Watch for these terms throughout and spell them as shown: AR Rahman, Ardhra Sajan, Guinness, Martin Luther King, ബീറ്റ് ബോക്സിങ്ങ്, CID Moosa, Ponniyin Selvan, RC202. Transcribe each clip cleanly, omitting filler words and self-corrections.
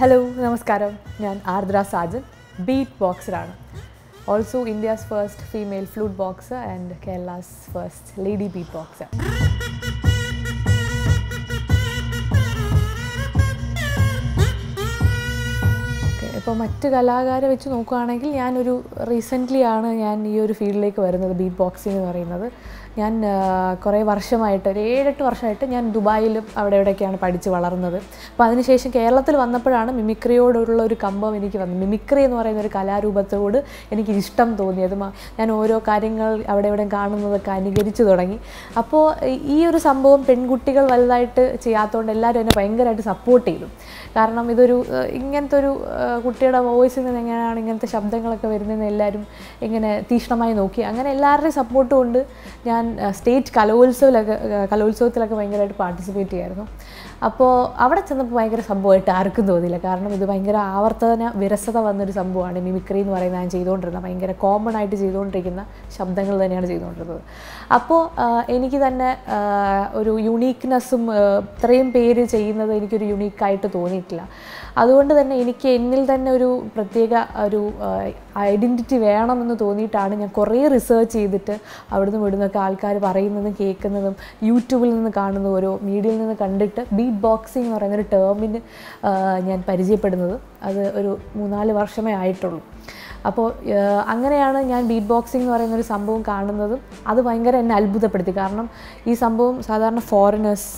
Hello, Namaskaram. I'm Ardhra Sajan, beat boxer. Also India's first female flute boxer and Kerala's first lady beat boxer. Recently I'm in this field of beat boxing. Stage Kalolso participate here. Apo Avatan Piker Sambo Tarkudo, the Lacarna with the Bangara Avartana, Virasata Vandar Sambo and Mimicrin Varanji don't remember a common itis don't take in the Shabdangal energy don't remember. Apo Eniki than a uniqueness, three periods in the unique kite to Tonitla. അതുകൊണ്ട് തന്നെ എനിക്ക് എന്നിൽ തന്നെ ഒരു പ്രത്യേക ഒരു identity വേണമെന്ന് തോന്നിയിട്ടാണ് ഞാൻ കുറേ റിസർച്ച് ചെയ്തിട്ട് അവിടുന്ന് ഇവിടുന്നൊക്കെ ആൾക്കാർ പറയുന്നതും കേൾക്കുന്നതും യൂട്യൂബിൽ നിന്ന് കാണുന്ന ഓരോ മീഡിയയിൽ നിന്ന് കണ്ടിട്ട് ബീറ്റ് ബോക്സിംഗ് എന്ന് പറയുന്ന ഒരു ടേമിനെ ഞാൻ പരിചയപ്പെടുന്നത് അത് ഒരു 3-4 വർഷമേ ആയിട്ടുള്ളൂ അപ്പോൾ അങ്ങനെയാണ് ഞാൻ ബീറ്റ് ബോക്സിംഗ് എന്ന് പറയുന്ന ഒരു സംഭവം കാണുന്നതും അത് ഭയങ്കര എന്നെ അത്ഭുതപ്പെടുത്തി കാരണം ഈ സംഭവം സാധാരണ ഫോറിനേഴ്സ്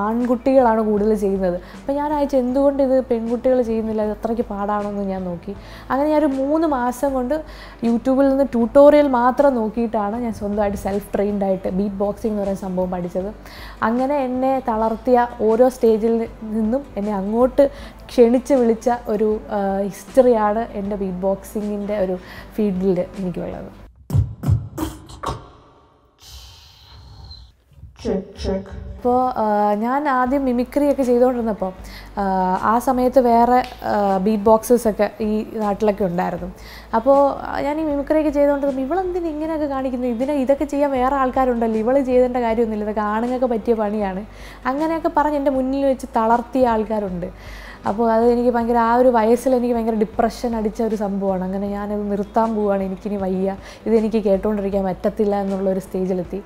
ആൺകുട്ടികളാണ് കൂടുതൽ ചെയ്യുന്നത് അപ്പോൾ ഞാൻ ആയിട്ട് എന്തുകൊണ്ട് ഇത് പെൺകുട്ടികൾ ചെയ്യുന്നില്ല അത്രയ്ക്ക് പാടാണോ എന്ന് ഞാൻ നോക്കി അങ്ങനെ ഞാൻ ഒരു 3 മാസം കൊണ്ട് യൂട്യൂബിൽ നിന്ന് ട്യൂട്ടോറിയൽ മാത്രം നോക്കിയിട്ടാണ് ഞാൻ സ്വന്തമായിട്ട് സെൽഫ് ട്രെയിൻഡ് ആയിട്ട് ബീറ്റ് ബോക്സിംഗ് എന്ന് പറയുന്ന സംഭവം പഠിച്ചത് അങ്ങനെ എന്നെ തളർത്തിയ ഓരോ സ്റ്റേജിൽ നിന്നും എന്നെ അങ്ങോട്ട് ക്ഷണിച്ച് വിളിച്ച ഒരു ഹിസ്റ്ററിയാണ് എൻ്റെ ബീറ്റ് ബോക്സിംഗിൻ്റെ ഒരു ഫീൽഡിൽ എനിക്കുള്ളത് അപ്പോൾ ഞാൻ ആദ്യം മിമിക്രി ഒക്കെ ചെയ്തുകൊണ്ടിരുന്നപ്പോൾ ആ സമയത്ത് വേറെ ബീറ്റ് ബോക്സസ് ഒക്കെ ഈ നാട്ടിലൊക്കെ ഉണ്ടായിരുന്നു അപ്പോൾ ഞാൻ ഈ മിമിക്രി ഒക്കെ ചെയ്തുകൊണ്ടിരുന്നപ്പോൾ ഇവളെന്തിന് ഇങ്ങനെയൊക്കെ കാണിക്കുന്നത് ഇതൊക്കെ ചെയ്യാൻ വേറെ ആൾക്കാരുണ്ടല്ലോ ഇവള് ചെയ്യേണ്ട കാര്യമൊന്നുമില്ല ഇതൊക്കെ ആണുങ്ങൾക്ക് പറ്റിയ പണിയാണ് അങ്ങനെയൊക്കെ പറഞ്ഞ് എൻ്റെ മുന്നിൽ വെച്ച് തളർത്തിയ ആൾക്കാരുണ്ട് അപ്പോൾ അത് എനിക്ക് ഭയങ്കര ആ ഒരു വയസ്സിൽ എനിക്ക് ഭയങ്കര ഡിപ്രഷൻ അടിച്ച ഒരു സംഭവമാണ് അങ്ങനെ ഞാനത് നിർത്താൻ പോവുകയാണ് എനിക്കിനി വയ്യ ഇതെനിക്ക് കേട്ടോണ്ടിരിക്കാൻ പറ്റത്തില്ല എന്നുള്ളൊരു സ്റ്റേജിലെത്തി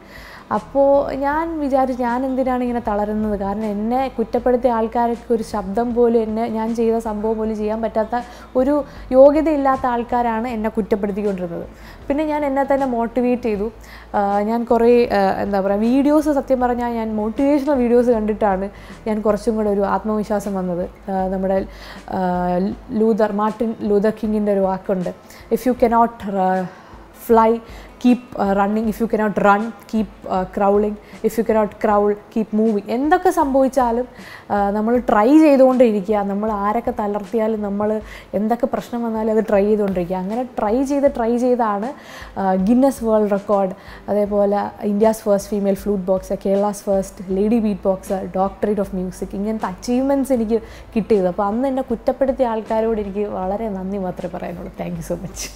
അപ്പോൾ ഞാൻ വിചാരിച്ചു ഞാൻ എന്തിനാണ് ഇങ്ങനെ തളരുന്നത് കാരണം എന്നെ കുറ്റപ്പെടുത്തിയ ആൾക്കാർക്ക് ഒരു ശബ്ദം പോലും എന്നെ ഞാൻ ചെയ്ത സംഭവം പോലും ചെയ്യാൻ പറ്റാത്ത ഒരു യോഗ്യതയില്ലാത്ത ആൾക്കാരാണ് എന്നെ കുറ്റപ്പെടുത്തിക്കൊണ്ടിരുന്നത് പിന്നെ ഞാൻ എന്നെ തന്നെ മോട്ടിവേറ്റ് ചെയ്തു ഞാൻ കുറേ എന്താ പറയുക വീഡിയോസ് സത്യം പറഞ്ഞാൽ ഞാൻ മോട്ടിവേഷണൽ വീഡിയോസ് കണ്ടിട്ടാണ് ഞാൻ കുറച്ചും കൂടെ ഒരു ആത്മവിശ്വാസം വന്നത് നമ്മുടെ മാർട്ടിൻ ലൂതർ കിങ്ങിൻ്റെ ഒരു വാക്കുണ്ട് if you cannot fly, keep running. If you cannot run, keep crawling. If you cannot crawl, keep moving. എന്തൊക്കെ സംഭവിച്ചാലും നമ്മൾ ട്രൈ ചെയ്തുകൊണ്ടിരിക്കുക നമ്മൾ ആരൊക്കെ തളർത്തിയാലും നമ്മൾ എന്തൊക്കെ പ്രശ്നം വന്നാലും അത് ട്രൈ ചെയ്തുകൊണ്ടിരിക്കുക അങ്ങനെ ട്രൈ ചെയ്താണ് ഗിന്നസ് വേൾഡ് റെക്കോർഡ് അതേപോലെ India's first female flute boxer Kerala's first lady beat boxer doctorate of music ഇങ്ങനത്തെ അച്ചീവ്മെൻറ്റ്സ് എനിക്ക് കിട്ടിയത് അപ്പോൾ അന്ന് എന്നെ കുറ്റപ്പെടുത്തിയ ആൾക്കാരോട് എനിക്ക് വളരെ നന്ദി മാത്രമേ പറയാനുള്ളൂ താങ്ക് യു സോ മച്ച്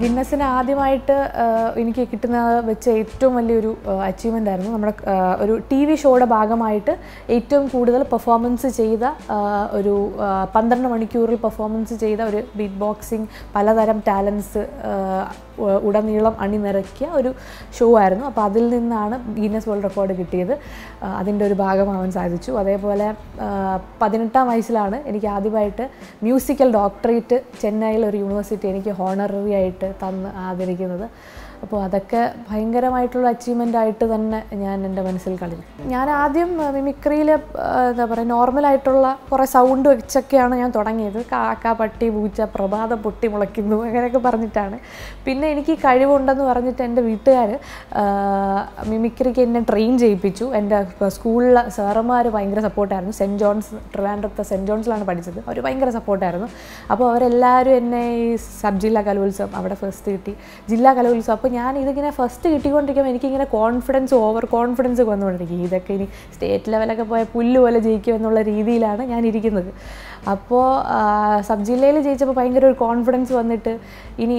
ഗിന്നസിന് ആദ്യമായിട്ട് എനിക്ക് കിട്ടുന്ന വെച്ച ഏറ്റവും വലിയൊരു അച്ചീവ്മെൻ്റ് ആയിരുന്നു നമ്മുടെ ഒരു ടി വി ഷോയുടെ ഭാഗമായിട്ട് ഏറ്റവും കൂടുതൽ പെർഫോമൻസ് ചെയ്ത ഒരു 12 മണിക്കൂറിൽ പെർഫോമൻസ് ചെയ്ത ഒരു ബീറ്റ് ബോക്സിംഗ് പലതരം ടാലൻസ് ഉടനീളം അണിനിരക്കിയ ഒരു ഷോ ആയിരുന്നു അപ്പോൾ അതിൽ നിന്നാണ് ഗിന്നസ് വേൾഡ് റെക്കോർഡ് കിട്ടിയത് അതിൻ്റെ ഒരു ഭാഗമാവാൻ സാധിച്ചു അതേപോലെ 18 വയസ്സിലാണ് എനിക്ക് ആദ്യമായിട്ട് മ്യൂസിക്കൽ ഡോക്ടറേറ്റ് ചെന്നൈയിൽ ഒരു യൂണിവേഴ്സിറ്റി എനിക്ക് ഹോണററി ആയിട്ട് തന്ന് ആദരിക്കുന്നത് അപ്പോൾ അതൊക്കെ ഭയങ്കരമായിട്ടുള്ള അച്ചീവ്മെൻ്റായിട്ട് തന്നെ ഞാൻ എൻ്റെ മനസ്സിൽ കളിക്കും ഞാൻ ആദ്യം മിമിക്രിയിൽ എന്താ പറയുക നോർമലായിട്ടുള്ള കുറേ സൗണ്ട് വെച്ചൊക്കെയാണ് ഞാൻ തുടങ്ങിയത് കാക്ക പട്ടി പൂച്ച പ്രഭാതം പൊട്ടി മുളയ്ക്കുന്നു അങ്ങനെയൊക്കെ പറഞ്ഞിട്ടാണ് പിന്നെ എനിക്ക് കഴിവുണ്ടെന്ന് പറഞ്ഞിട്ട് എൻ്റെ വീട്ടുകാർ മിമിക്രിക്ക് എന്നെ ട്രെയിൻ ചെയ്യിപ്പിച്ചു എൻ്റെ സ്കൂളിലെ സാറന്മാർ ഭയങ്കര സപ്പോർട്ടായിരുന്നു ട്രിവാൻഡ്രത്തെ സെൻറ്റ് ജോൺസിലാണ് പഠിച്ചത് അവർ ഭയങ്കര സപ്പോർട്ടായിരുന്നു അപ്പോൾ അവരെല്ലാവരും എന്നെ ഈ സബ് ജില്ലാ കലോത്സവം അവിടെ ഫസ്റ്റ് കിട്ടി ജില്ലാ കലോത്സവം. അപ്പോൾ ഞാൻ ഇതിങ്ങനെ ഫസ്റ്റ് കിട്ടിക്കൊണ്ടിരിക്കുമ്പോൾ എനിക്കിങ്ങനെ കോൺഫിഡൻസ് ഓവർ കോൺഫിഡൻസ് ഒക്കെ വന്നുകൊണ്ടിരിക്കും. ഇതൊക്കെ ഇനി സ്റ്റേറ്റ് ലെവലൊക്കെ പോയ പുല്ല് പോലെ ജയിക്കുമെന്നുള്ള രീതിയിലാണ് ഞാനിരിക്കുന്നത്. അപ്പോൾ സബ് ജില്ലയിൽ ജയിച്ചപ്പോൾ ഭയങ്കര ഒരു കോൺഫിഡൻസ് വന്നിട്ട് ഇനി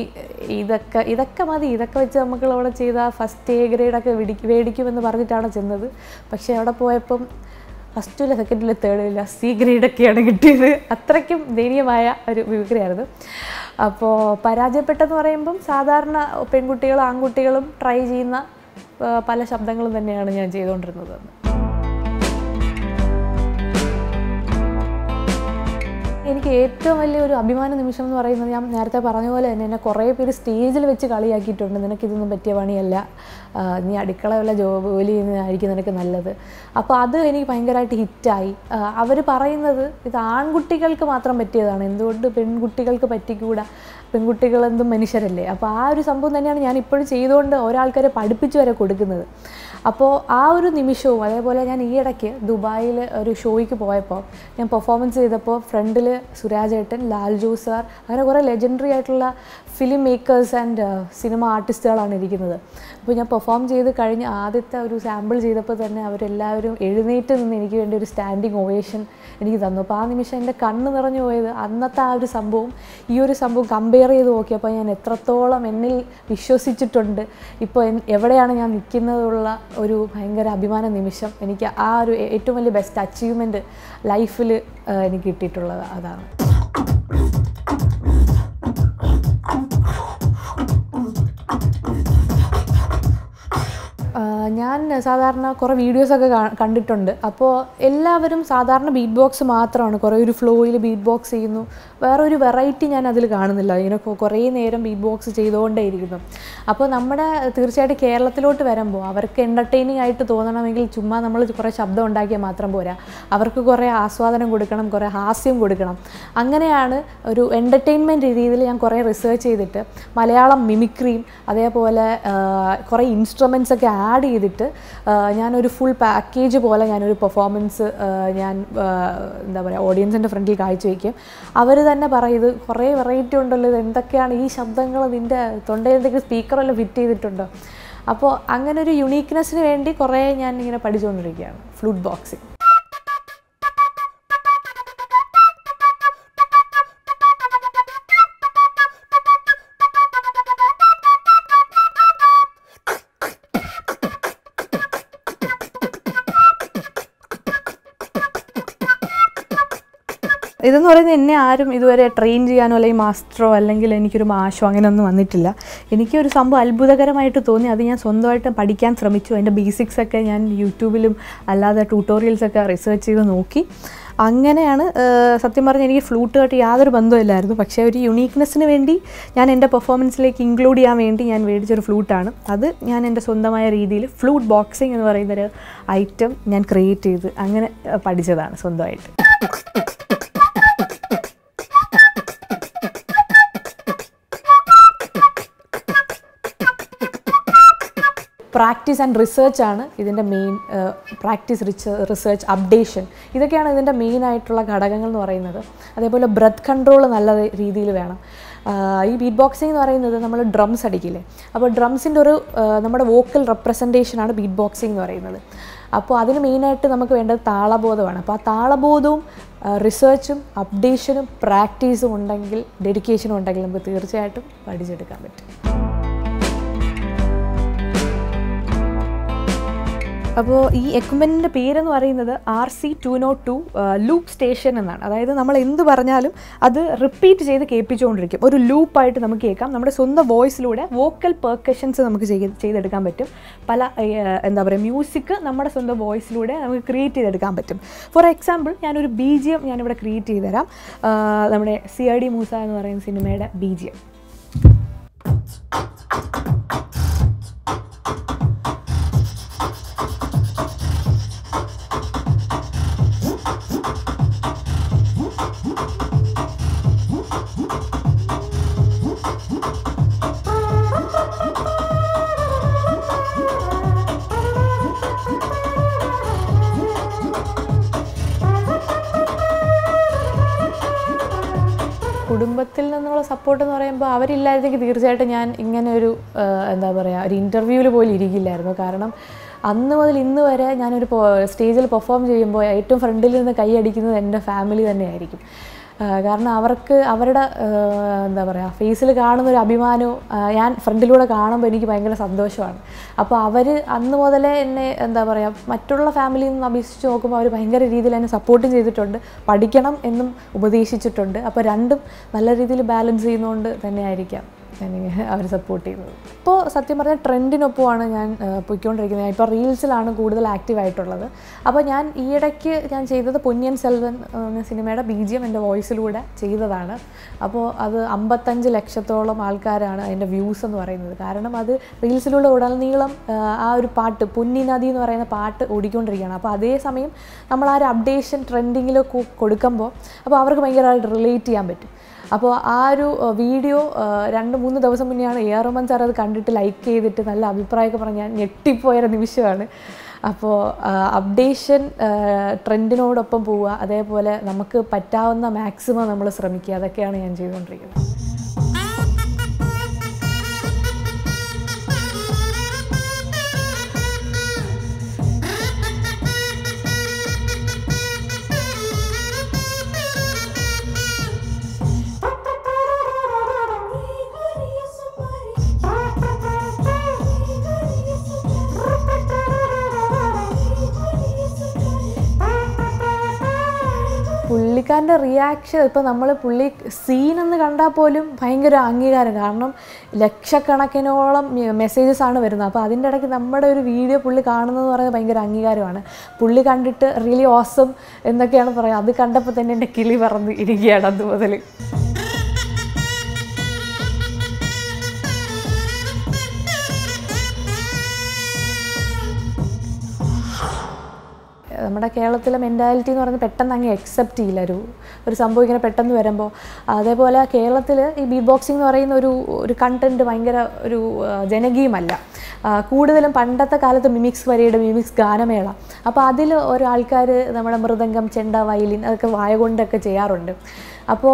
ഇതൊക്കെ മതി, ഇതൊക്കെ വെച്ച് നമുക്കവിടെ ചെയ്ത ഫസ്റ്റ് എ ഗ്രേഡൊക്കെ മേടിക്കുമെന്ന് പറഞ്ഞിട്ടാണ് ചെന്നത്. പക്ഷേ അവിടെ പോയപ്പം ഫസ്റ്റില്ല, സെക്കൻഡില്ല, തേർഡില്ല, സി ഗ്രേഡൊക്കെയാണ് കിട്ടിയത്. അത്രയ്ക്കും ദയനീയമായ ഒരു വിവരമായിരുന്നു. അപ്പോൾ പരാജയപ്പെട്ടെന്ന് പറയുമ്പം സാധാരണ പെൺകുട്ടികളും ആൺകുട്ടികളും ട്രൈ ചെയ്യുന്ന പല ശബ്ദങ്ങളും തന്നെയാണ് ഞാൻ ചെയ്തുകൊണ്ടിരുന്നത്. എനിക്ക് ഏറ്റവും വലിയൊരു അഭിമാന നിമിഷം എന്ന് പറയുന്നത്, ഞാൻ നേരത്തെ പറഞ്ഞ പോലെ തന്നെ എന്നെ കുറേ പേര് സ്റ്റേജിൽ വെച്ച് കളിയാക്കിയിട്ടുണ്ട്, നിനക്കിതൊന്നും പറ്റിയ പണിയല്ല, നീ അടുക്കള വല്ല ജോലി ചെയ്യുന്നതായിരിക്കും നിനക്ക് നല്ലത്. അപ്പോൾ അത് എനിക്ക് ഭയങ്കരമായിട്ട് ഹിറ്റായി. അവർ പറയുന്നത് ഇത് ആൺകുട്ടികൾക്ക് മാത്രം പറ്റിയതാണ്, എന്തുകൊണ്ട് പെൺകുട്ടികൾക്ക് പറ്റിക്കൂടാ, പെൺകുട്ടികളെന്തും മനുഷ്യരല്ലേ. അപ്പോൾ ആ ഒരു സംഭവം തന്നെയാണ് ഞാൻ ഇപ്പോഴും ചെയ്തുകൊണ്ട് ഒരാൾക്കാരെ പഠിപ്പിച്ചു വരെ കൊടുക്കുന്നത്. അപ്പോൾ ആ ഒരു നിമിഷവും അതേപോലെ ഞാൻ ഈ ഇടയ്ക്ക് ദുബായിൽ ഒരു ഷോയ്ക്ക് പോയപ്പോൾ ഞാൻ പെർഫോമൻസ് ചെയ്തപ്പോൾ ഫ്രണ്ടിൽ സുരാജേട്ടൻ, ലാൽജോ സാർ, അങ്ങനെ കുറേ ലെജൻഡറി ആയിട്ടുള്ള ഫിലിം മേക്കേഴ്സ് ആൻഡ് സിനിമ ആർട്ടിസ്റ്റുകളാണ് ഇരിക്കുന്നത്. അപ്പോൾ ഞാൻ പെർഫോം ചെയ്ത് കഴിഞ്ഞ് ആദ്യത്തെ ഒരു സാമ്പിൾ ചെയ്തപ്പോൾ തന്നെ അവരെല്ലാവരും എഴുന്നേറ്റ് നിന്ന് എനിക്ക് വേണ്ടി ഒരു സ്റ്റാൻഡിങ് ഒവേഷൻ എനിക്ക് തന്നു. അപ്പോൾ ആ നിമിഷം എൻ്റെ കണ്ണ് നിറഞ്ഞു പോയത്. അന്നത്തെ ആ ഒരു സംഭവം ഈ ഒരു സംഭവം കമ്പയർ ചെയ്ത് നോക്കിയപ്പോൾ ഞാൻ എത്രത്തോളം എന്നിൽ വിശ്വസിച്ചിട്ടുണ്ട്, ഇപ്പോൾ എവിടെയാണ് ഞാൻ നിൽക്കുന്നതുള്ള ഒരു ഭയങ്കര അഭിമാന നിമിഷം. എനിക്ക് ആ ഒരു ഏറ്റവും വലിയ ബെസ്റ്റ് അച്ചീവ്മെൻറ്റ് ലൈഫിൽ എനിക്ക് കിട്ടിയിട്ടുള്ളത് അതാണ്. ഞാൻ സാധാരണ കുറേ വീഡിയോസൊക്കെ കണ്ടിട്ടുണ്ട്. അപ്പോൾ എല്ലാവരും സാധാരണ ബീറ്റ് ബോക്സ് മാത്രമാണ്, കുറേ ഒരു ഫ്ലോയിൽ ബീറ്റ് ബോക്സ് ചെയ്യുന്നു, വേറൊരു വെറൈറ്റി ഞാൻ അതിൽ കാണുന്നില്ല. ഇങ്ങനെ കുറേ നേരം ബീറ്റ് ബോക്സ് ചെയ്തുകൊണ്ടേ ഇരിക്കുന്നു. അപ്പോൾ നമ്മുടെ തീർച്ചയായിട്ടും കേരളത്തിലോട്ട് വരുമ്പോൾ അവർക്ക് എൻ്റർടൈനിങ് ആയിട്ട് തോന്നണമെങ്കിൽ ചുമ്മാ നമ്മൾ കുറേ ശബ്ദം ഉണ്ടാക്കിയാൽ മാത്രം പോരാ, അവർക്ക് കുറേ ആസ്വാദനം കൊടുക്കണം, കുറേ ഹാസ്യം കൊടുക്കണം. അങ്ങനെയാണ് ഒരു എൻ്റർടൈൻമെൻറ്റ് രീതിയിൽ ഞാൻ കുറേ റിസർച്ച് ചെയ്തിട്ട് മലയാളം മിമിക്രിയും അതേപോലെ കുറേ ഇൻസ്ട്രുമെൻസൊക്കെ ആഡ് ചെയ്തിട്ട് ഞാനൊരു ഫുൾ പാക്കേജ് പോലെ ഞാനൊരു പെർഫോമൻസ് ഞാൻ എന്താ പറയുക ഓഡിയൻസിൻ്റെ ഫ്രണ്ടിൽ കാഴ്ചവെക്കും. അവർ തന്നെ പറയും ഇത് കുറേ വെറൈറ്റി ഉണ്ടല്ലോ, ഇത് എന്തൊക്കെയാണ് ഈ ശബ്ദങ്ങൾ, നിൻ്റെ തൊണ്ടയിൽ എന്തെങ്കിലും സ്പീക്കറെല്ലാം ഫിറ്റ് ചെയ്തിട്ടുണ്ടോ. അപ്പോൾ അങ്ങനെ ഒരു യുണീക്ക്നെസ്സിന് വേണ്ടി കുറേ ഞാൻ ഇങ്ങനെ പഠിച്ചുകൊണ്ടിരിക്കുകയാണ് ഫ്ലൂട്ട് ബോക്സിങ്. ഇതെന്ന് പറയുന്നത് എന്നെ ആരും ഇതുവരെ ട്രെയിൻ ചെയ്യാനോ അല്ലെങ്കിൽ മാസ്റ്ററോ അല്ലെങ്കിൽ എനിക്കൊരു മാഷോ അങ്ങനെയൊന്നും വന്നിട്ടില്ല. എനിക്കൊരു സംഭവം അത്ഭുതകരമായിട്ട് തോന്നി, അത് ഞാൻ സ്വന്തമായിട്ട് പഠിക്കാൻ ശ്രമിച്ചു. അതിൻ്റെ ബേസിക്സൊക്കെ ഞാൻ യൂട്യൂബിലും അല്ലാതെ ട്യൂട്ടോറിയൽസൊക്കെ റിസർച്ച് ചെയ്ത് നോക്കി. അങ്ങനെയാണ് സത്യം പറഞ്ഞാൽ എനിക്ക് ഫ്ലൂട്ടുമായിട്ട് യാതൊരു ബന്ധമില്ലായിരുന്നു, പക്ഷേ ഒരു യുണീക്നെസ്സിന് വേണ്ടി ഞാൻ എൻ്റെ പെർഫോമൻസിലേക്ക് ഇൻക്ലൂഡ് ചെയ്യാൻ വേണ്ടി ഞാൻ മേടിച്ചൊരു ഫ്ലൂട്ടാണ്. അത് ഞാൻ എൻ്റെ സ്വന്തമായ രീതിയിൽ ഫ്ലൂട്ട് ബോക്സിങ് എന്ന് പറയുന്നൊരു ഐറ്റം ഞാൻ ക്രിയേറ്റ് ചെയ്ത് അങ്ങനെ പഠിച്ചതാണ് സ്വന്തമായിട്ട്. പ്രാക്ടീസ് ആൻഡ് റിസർച്ചാണ് ഇതിൻ്റെ മെയിൻ, പ്രാക്ടീസ് റിസർച്ച് അപ്ഡേഷൻ, ഇതൊക്കെയാണ് ഇതിൻ്റെ മെയിനായിട്ടുള്ള ഘടകങ്ങൾ എന്ന് പറയുന്നത്. അതേപോലെ ബ്രത്ത് കൺട്രോൾ നല്ല രീതിയിൽ വേണം. ഈ ബീറ്റ് ബോക്സിംഗ് എന്ന് പറയുന്നത് നമ്മൾ ഡ്രംസ് അടിക്കില്ലേ, അപ്പോൾ ഡ്രംസിൻ്റെ ഒരു നമ്മുടെ വോക്കൽ റെപ്രസെൻറ്റേഷനാണ് ബീറ്റ് ബോക്സിംഗ് എന്ന് പറയുന്നത്. അപ്പോൾ അതിന് മെയിനായിട്ട് നമുക്ക് വേണ്ടത് താളബോധമാണ്. അപ്പോൾ ആ താളബോധവും റിസർച്ചും അപ്ഡേഷനും പ്രാക്ടീസും ഉണ്ടെങ്കിൽ, ഡെഡിക്കേഷനും ഉണ്ടെങ്കിൽ നമുക്ക് തീർച്ചയായിട്ടും പഠിച്ചെടുക്കാൻ പറ്റും. അപ്പോൾ ഈ എക്യുപ്മെൻറ്റിൻ്റെ പേരെന്ന് പറയുന്നത് RC202 ലൂപ്പ് സ്റ്റേഷൻ എന്നാണ്. അതായത് നമ്മൾ എന്ത് പറഞ്ഞാലും അത് റിപ്പീറ്റ് ചെയ്ത് കേൾപ്പിച്ചുകൊണ്ടിരിക്കും, ഒരു ലൂപ്പായിട്ട് നമുക്ക് കേൾക്കാം. നമ്മുടെ സ്വന്തം വോയിസിലൂടെ വോക്കൽ പെർക്കഷൻസ് നമുക്ക് ചെയ്തെടുക്കാൻ പറ്റും. പല എന്താ പറയുക മ്യൂസിക് നമ്മുടെ സ്വന്തം വോയിസിലൂടെ നമുക്ക് ക്രിയേറ്റ് ചെയ്തെടുക്കാൻ പറ്റും. ഫോർ എക്സാമ്പിൾ ഞാനൊരു BGM ഞാനിവിടെ ക്രിയേറ്റ് ചെയ്ത് തരാം. നമ്മുടെ CID മൂസ എന്ന് പറയുന്ന സിനിമയുടെ BGM. കുടുംബത്തിൽ നിന്നുള്ള സപ്പോർട്ട് എന്ന് പറയുമ്പോൾ അവരില്ലായിരുന്നെങ്കിൽ തീർച്ചയായിട്ടും ഞാൻ ഇങ്ങനെ ഒരു എന്താ പറയുക ഒരു ഇന്റർവ്യൂവിൽ പോലും ഇരിക്കില്ലായിരുന്നു കാരണം അന്ന് മുതൽ ഇന്ന് വരെ ഞാൻ ഒരു സ്റ്റേജിൽ പെർഫോം ചെയ്യുമ്പോൾ ഏറ്റവും ഫ്രണ്ടിൽ നിന്ന് കൈ അടിക്കുന്നത് എൻ്റെ ഫാമിലി തന്നെയായിരിക്കും കാരണം അവർക്ക് അവരുടെ എന്താ പറയുക ഫേസിൽ കാണുന്ന ഒരു അഭിമാനവും ഞാൻ ഫ്രണ്ടിലൂടെ കാണുമ്പോൾ എനിക്ക് ഭയങ്കര സന്തോഷമാണ് അപ്പോൾ അവർ അന്ന് മുതലേ എന്നെ എന്താ പറയുക മറ്റുള്ള ഫാമിലിയിൽ നിന്ന് അപേക്ഷിച്ച് നോക്കുമ്പോൾ അവർ ഭയങ്കര രീതിയിൽ എന്നെ സപ്പോർട്ടും ചെയ്തിട്ടുണ്ട് പഠിക്കണം എന്നും ഉപദേശിച്ചിട്ടുണ്ട് അപ്പോൾ രണ്ടും നല്ല രീതിയിൽ ബാലൻസ് ചെയ്യുന്നതുകൊണ്ട് തന്നെയായിരിക്കാം അവർ സപ്പോർട്ട് ചെയ്യുന്നത് ഇപ്പോൾ സത്യം പറഞ്ഞാൽ ട്രെൻഡിനൊപ്പമാണ് ഞാൻ പോയിക്കൊണ്ടിരിക്കുന്നത് ഇപ്പോൾ റീൽസിലാണ് കൂടുതൽ ആക്റ്റീവായിട്ടുള്ളത് അപ്പോൾ ഞാൻ ഈയിടയ്ക്ക് ഞാൻ ചെയ്തത് പൊന്നിയൻ സെൽവൻ എന്ന സിനിമയുടെ BGM എൻ്റെ വോയിസിലൂടെ ചെയ്തതാണ് അപ്പോൾ അത് 55 ലക്ഷത്തോളം ആൾക്കാരാണ് അതിൻ്റെ വ്യൂസ് എന്ന് പറയുന്നത് കാരണം അത് റീൽസിലൂടെ ഉടനീളം ആ ഒരു പാട്ട് പൊന്നി നദി എന്ന് പറയുന്ന പാട്ട് ഓടിക്കൊണ്ടിരിക്കുകയാണ് അപ്പോൾ അതേസമയം നമ്മൾ ആ ഒരു അപ്ഡേഷൻ ട്രെൻഡിങ്ങിൽ കൊടുക്കുമ്പോൾ അപ്പോൾ അവർക്ക് ഭയങ്കരമായിട്ട് റിലേറ്റ് ചെയ്യാൻ പറ്റും അപ്പോൾ ആ ഒരു വീഡിയോ 2-3 ദിവസം മുന്നെയാണ് AR Rahman സാർ അത് കണ്ടിട്ട് ലൈക്ക് ചെയ്തിട്ട് നല്ല അഭിപ്രായമൊക്കെ പറഞ്ഞ് ഞാൻ ഞെട്ടിപ്പോയൊരു നിമിഷമാണ് അപ്പോൾ അപ്ഡേഷൻ ട്രെൻഡിനോടൊപ്പം പോവുക അതേപോലെ നമുക്ക് പറ്റാവുന്ന മാക്സിമം നമ്മൾ ശ്രമിക്കുക അതൊക്കെയാണ് ഞാൻ ചെയ്തുകൊണ്ടിരിക്കുന്നത് പുള്ളിക്കാരൻ്റെ റിയാക്ഷൻ ഇപ്പോൾ നമ്മൾ പുള്ളി സീനെന്ന് കണ്ടാൽ പോലും ഭയങ്കര അംഗീകാരം കാരണം ലക്ഷക്കണക്കിനോളം മെസ്സേജസാണ് വരുന്നത് അപ്പോൾ അതിൻ്റെ ഇടയ്ക്ക് നമ്മുടെ ഒരു വീഡിയോ പുള്ളി കാണുന്നതെന്ന് പറയുന്നത് ഭയങ്കര അംഗീകാരമാണ് പുള്ളി കണ്ടിട്ട് റിയലി ഓസം എന്നൊക്കെയാണ് പറയുക അത് കണ്ടപ്പോൾ തന്നെ എൻ്റെ കിളി പറന്ന് ഇരിക്കുകയാണ് അതുമുതൽ നമ്മുടെ കേരളത്തിലെ മെൻറ്റാലിറ്റി എന്ന് പറയുന്നത് പെട്ടെന്ന് അങ്ങ് അക്സെപ്റ്റ് ചെയ്യില്ല ഒരു സംഭവം ഇങ്ങനെ പെട്ടെന്ന് വരുമ്പോൾ അതേപോലെ കേരളത്തിൽ ഈ ബീറ്റ് ബോക്സിംഗ് എന്ന് പറയുന്ന ഒരു കണ്ടൻറ്റ് ഭയങ്കര ഒരു ജനകീയമല്ല കൂടുതലും പണ്ടത്തെ കാലത്ത് മിമിക്സ് വരിയുടെ മിമിക്സ് ഗാനമേള അപ്പോൾ അതിൽ ഒരാൾക്കാർ നമ്മുടെ മൃദംഗം ചെണ്ട വയലിൻ അതൊക്കെ വായ കൊണ്ടൊക്കെ ചെയ്യാറുണ്ട് അപ്പോൾ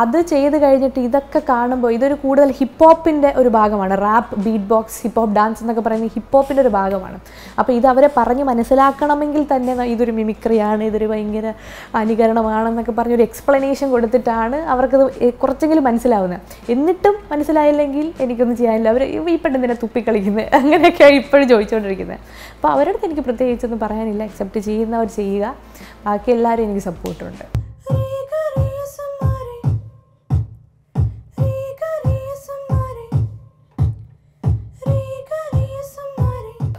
അത് ചെയ്ത് കഴിഞ്ഞിട്ട് ഇതൊക്കെ കാണുമ്പോൾ ഇതൊരു കൂടുതൽ ഹിപ്പോപ്പിൻ്റെ ഒരു ഭാഗമാണ് rap beat box hip hop dance എന്നൊക്കെ പറയുന്നത് ഹിപ്പോപ്പിൻ്റെ ഒരു ഭാഗമാണ് അപ്പോൾ ഇത് അവരെ പറഞ്ഞ് മനസ്സിലാക്കണമെങ്കിൽ തന്നെ ഇതൊരു മിമിക്രിയാണ് ഇതൊരു ഭയങ്കര അനുകരണമാണെന്നൊക്കെ പറഞ്ഞൊരു എക്സ്പ്ലനേഷൻ കൊടുത്തിട്ടാണ് അവർക്കത് കുറച്ചെങ്കിലും മനസ്സിലാവുന്നത് എന്നിട്ടും മനസ്സിലായില്ലെങ്കിൽ എനിക്കൊന്നും ചെയ്യാനില്ല അവർ ഈ പെട്ടെന്ന് തുപ്പിക്കളിക്കുന്നത് അങ്ങനെയൊക്കെയാണ് ഇപ്പോഴും ചോദിച്ചുകൊണ്ടിരിക്കുന്നത് അപ്പോൾ അവരോടൊപ്പം എനിക്ക് പ്രത്യേകിച്ചൊന്നും പറയാനില്ല എക്സെപ്റ്റ് ചെയ്യുന്നവർ ചെയ്യുക ബാക്കി എല്ലാവരും എനിക്ക് സപ്പോർട്ടുണ്ട്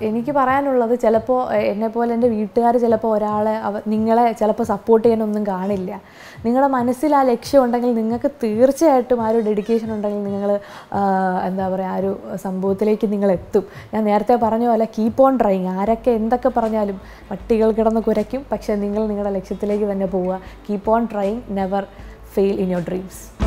എനിക്ക് പറയാനുള്ളത് ചിലപ്പോൾ എന്നെപ്പോലെ എൻ്റെ വീട്ടുകാർ ചിലപ്പോൾ ഒരാളെ നിങ്ങളെ ചിലപ്പോൾ സപ്പോർട്ട് ചെയ്യാനൊന്നും കാണില്ല നിങ്ങളുടെ മനസ്സിൽ ആ ലക്ഷ്യം ഉണ്ടെങ്കിൽ നിങ്ങൾക്ക് തീർച്ചയായിട്ടും ആ ഒരു ഡെഡിക്കേഷൻ ഉണ്ടെങ്കിൽ നിങ്ങൾ എന്താ പറയുക ആ ഒരു സംഭവത്തിലേക്ക് നിങ്ങൾ എത്തും ഞാൻ നേരത്തെ പറഞ്ഞ പോലെ കീപ്പ് ഓൺ ട്രൈയിങ് ആരൊക്കെ എന്തൊക്കെ പറഞ്ഞാലും പട്ടികൾ കിടന്ന് കുരയ്ക്കും പക്ഷേ നിങ്ങൾ നിങ്ങളുടെ ലക്ഷ്യത്തിലേക്ക് തന്നെ പോവുക keep on trying never fail in your dreams